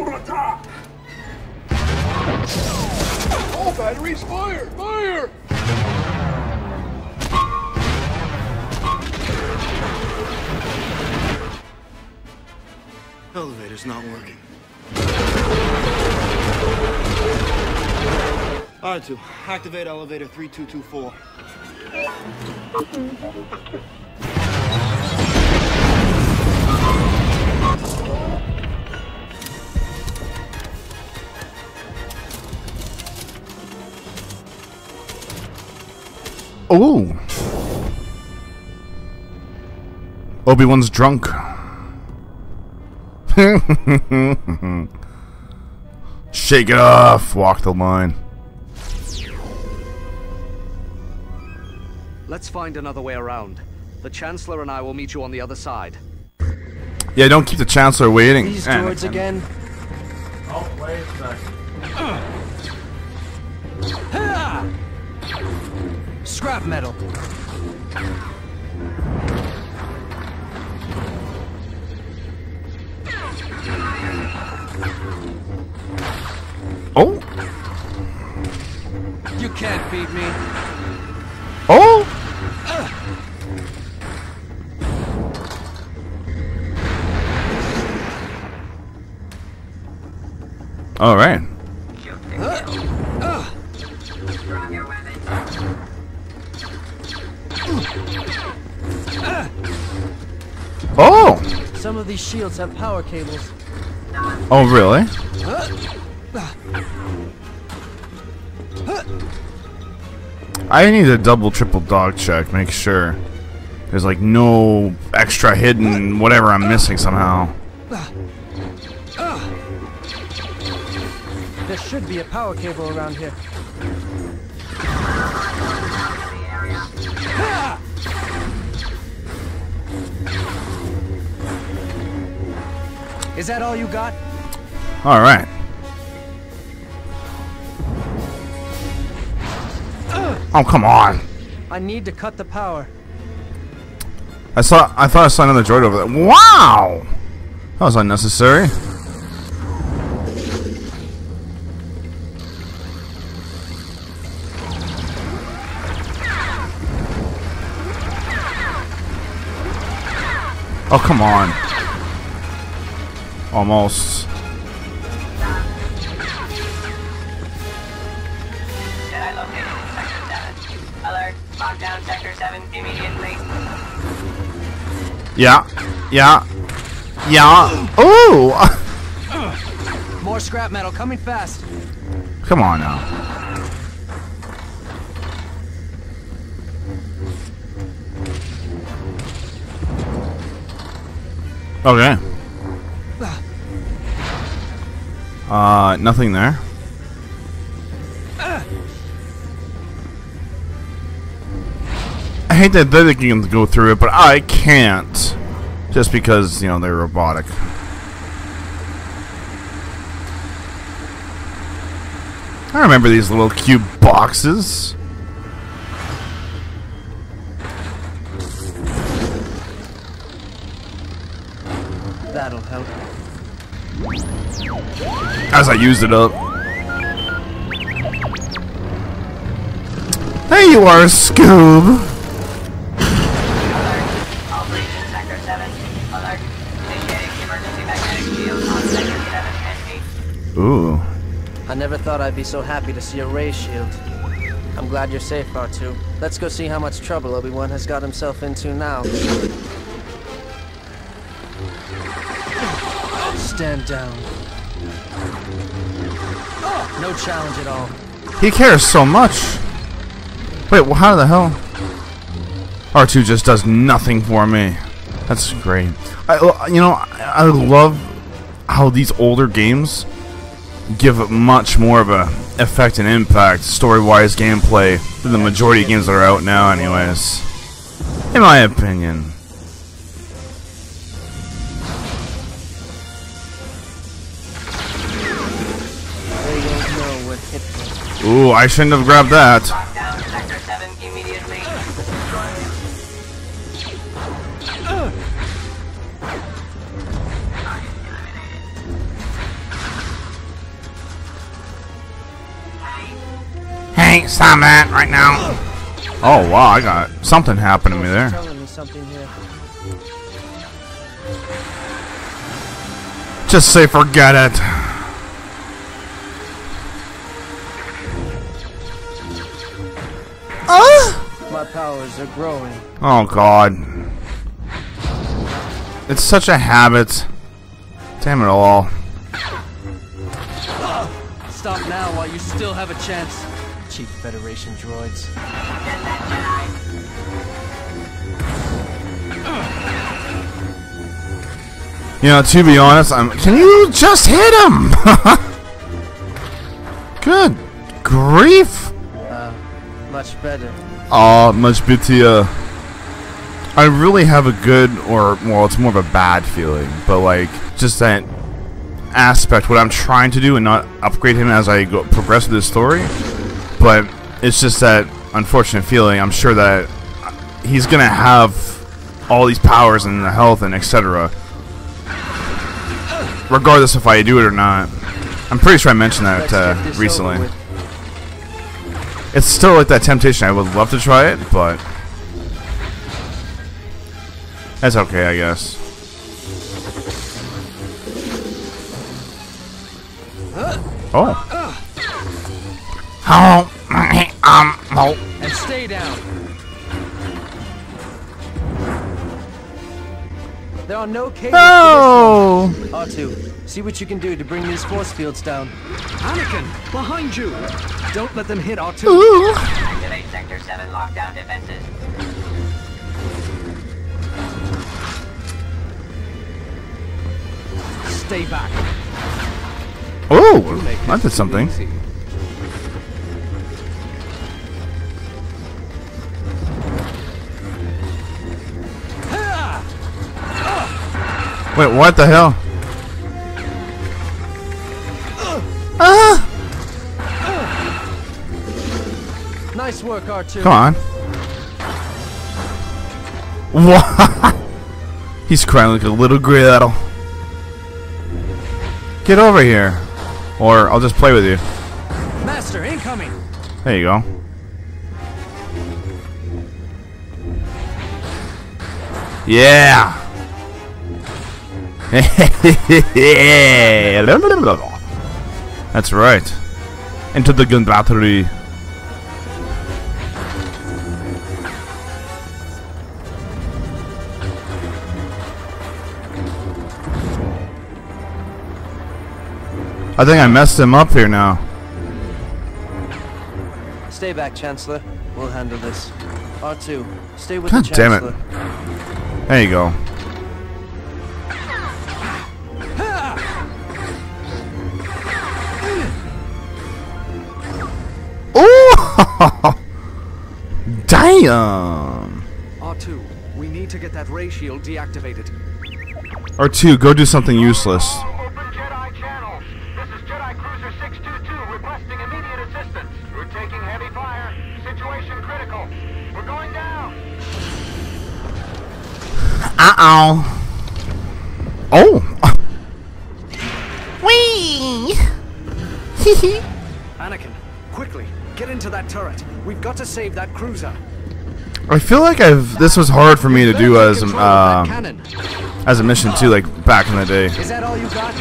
Under attack! All batteries fire! Fire! Elevator's not working. R2, activate elevator 3224. Oh! Obi-Wan's drunk. Shake it off, walk the line. Let's find another way around. The Chancellor and I will meet you on the other side. Yeah, don't keep the Chancellor waiting. These droids again. Oh, wait a second. Scrap metal. Oh! You can't beat me. Oh! All right. Oh! Some of these shields have power cables. Oh, really? I need a double-triple dog check, make sure there's like no extra hidden whatever I'm missing somehow. There should be a power cable around here. Is that all you got? All right. Oh, come on. I need to cut the power. I thought I saw another droid over there. Wow! That was unnecessary. Oh, come on. Almost. Down sector 7 immediately. Yeah. Oh! More scrap metal coming fast. Come on now. Okay. Nothing there. I hate that they can go through it, but I can't. Just because, you know, they're robotic. I remember these little cube boxes. That'll help. As I used it up. There you are, Scoob! Ooh. I never thought I'd be so happy to see a ray shield. I'm glad you're safe, R2. Let's go see how much trouble Obi-Wan has got himself into now. Stand down. Oh, no challenge at all. He cares so much. Wait, well, how the hell? R2 just does nothing for me. That's great. I love how these older games give much more of a effect and impact story-wise gameplay than the majority of games that are out now anyways, in my opinion. Ooh, I shouldn't have grabbed that. Hey, stop that right now. Oh wow, I got it. Something happened to me there. Just say forget it. My powers are growing. Oh god. It's such a habit. Damn it all. Stop now while you still have a chance. Cheap Federation droids. You know, to be honest, can you just hit him? Good grief. Much better. Much better. I really have a good, or well, it's more of a bad feeling, but like just that aspect, what I'm trying to do and not upgrade him as I go, progress through the story, but it's just that unfortunate feeling. I'm sure that he's gonna have all these powers and the health and etc. Regardless if I do it or not. I'm pretty sure I mentioned that recently. It's still like that temptation. I would love to try it, but that's okay, I guess. Oh. And stay down. There are no cables. No. R2, see what you can do to bring these force fields down. Anakin, behind you! Don't let them hit R2. Ooh. Activate Sector 7 lockdown defenses. Stay back. Oh, that did something. Wait, what the hell? Nice work, R2. Come on. What? He's crying like a little griddle. Get over here, or I'll just play with you. Master, incoming. There you go. Yeah. That's right. Into the gun battery. I think I messed him up here now. Stay back, Chancellor. We'll handle this. R2, stay with the Chancellor. God damn it. There you go. Damn! R2, we need to get that ray shield deactivated. R2, go do something useless. Open Jedi channels. This is Jedi Cruiser 622 requesting immediate assistance. We're taking heavy fire. Situation critical. We're going down. Uh-oh. Oh! Whee! Hehe. Anakin, quickly. Get into that turret. We've got to save that cruiser. I feel like this was hard for me to do as a mission too, like back in the day. Is that all you got?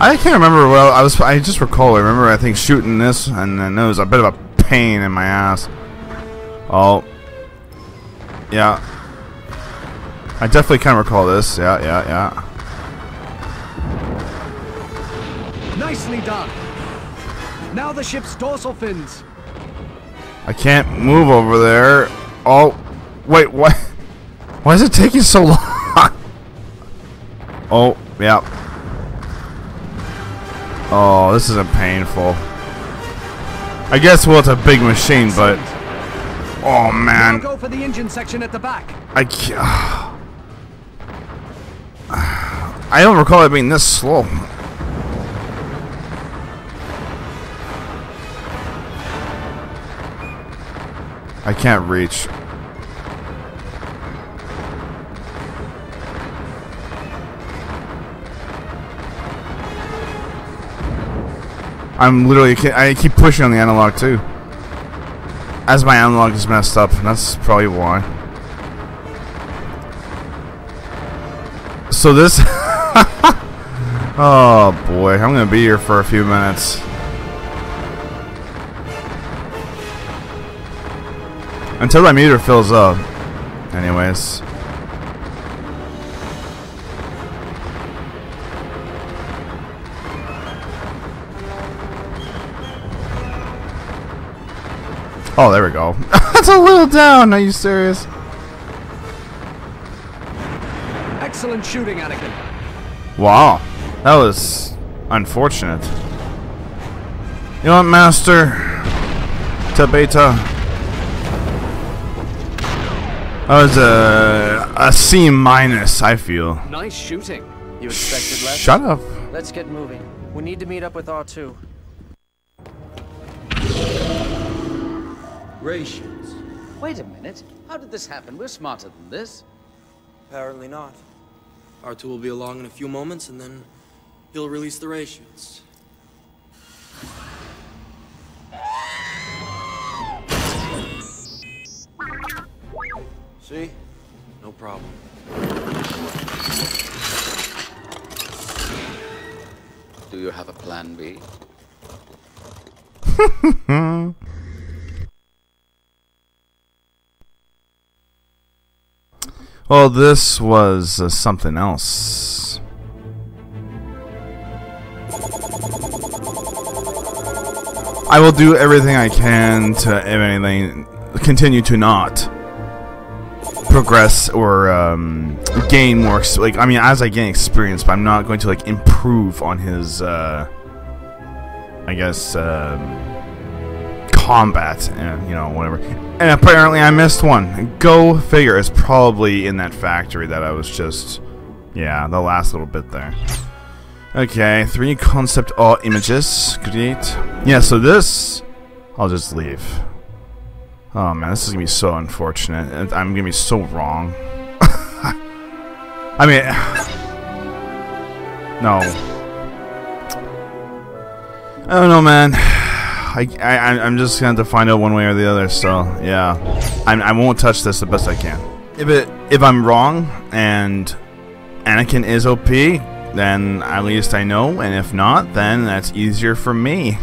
I can't remember what I just recall. I remember I think shooting this, and then it was a bit of a pain in my ass. Oh, yeah. I definitely kind of recall this. Yeah, yeah, yeah. Nicely done. Now the ship's dorsal fins. I can't move over there. Oh, wait, what? Why is it taking so long? Oh, yeah. Oh, this isn't painful. I guess, well, it's a big machine, but oh man. Now go for the engine section at the back. I can't. I don't recall it being this slow. I can't reach. I'm literally, I keep pushing on the analog too. As my analog is messed up, and that's probably why. So this, oh boy, I'm gonna be here for a few minutes. Until my meter fills up. Anyways. Oh, there we go. That's a little down. Are you serious? Excellent shooting, Anakin. Wow. That was unfortunate. You know what, Master Tabata? That was a C-, I feel. Nice shooting. You expected less? Shut up. Let's get moving. We need to meet up with R2. Rations. Wait a minute. How did this happen? We're smarter than this. Apparently not. R2 will be along in a few moments, and then he'll release the rations. See? No problem. Do you have a plan B? Well, this was something else. I will do everything I can to, if anything, continue to not progress or gain more. Like, I mean, as I gain experience, but I'm not going to like improve on his, I guess, combat and, you know, whatever. And apparently I missed one. Go figure. It's probably in that factory that I was just, yeah, the last little bit there. Okay, 3D concept art images. Great. Yeah, so this, I'll just leave. Oh man, this is gonna be so unfortunate. I'm gonna be so wrong. I mean, no. I don't know, man. I'm just gonna have to find out one way or the other, so yeah, I won't touch this the best I can. If I'm wrong and Anakin is OP, then at least I know, and if not, then that's easier for me.